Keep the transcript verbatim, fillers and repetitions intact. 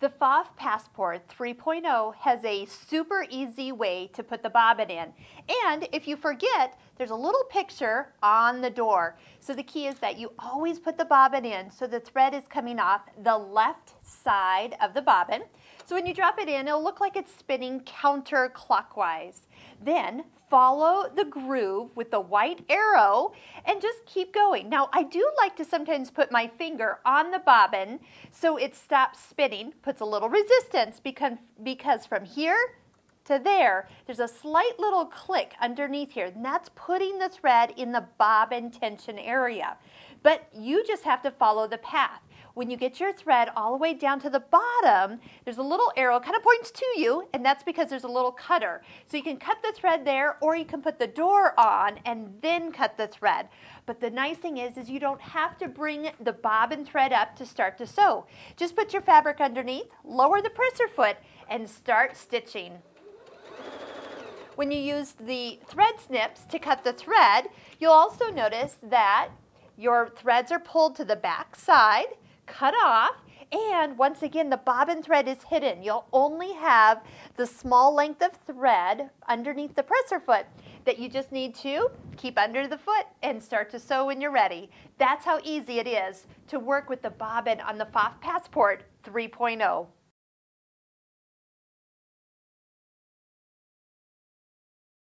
The Pfaff Passport three point oh has a super easy way to put the bobbin in. And if you forget, there's a little picture on the door. So the key is that you always put the bobbin in so the thread is coming off the left side of the bobbin. So when you drop it in, it'll look like it's spinning counterclockwise. Then follow the groove with the white arrow and just keep going. Now, I do like to sometimes put my finger on the bobbin so it stops spinning, puts a little resistance because, because from here to there, there's a slight little click underneath here, and that's putting the thread in the bobbin tension area. But you just have to follow the path. When you get your thread all the way down to the bottom, there's a little arrow kind of points to you, and that's because there's a little cutter. So you can cut the thread there, or you can put the door on and then cut the thread. But the nice thing is, is you don't have to bring the bobbin thread up to start to sew. Just put your fabric underneath, lower the presser foot, and start stitching. When you use the thread snips to cut the thread, you'll also notice that your threads are pulled to the back side, cut off, and once again the bobbin thread is hidden. You'll only have the small length of thread underneath the presser foot that you just need to keep under the foot and start to sew when you're ready. That's how easy it is to work with the bobbin on the Pfaff Passport three point oh.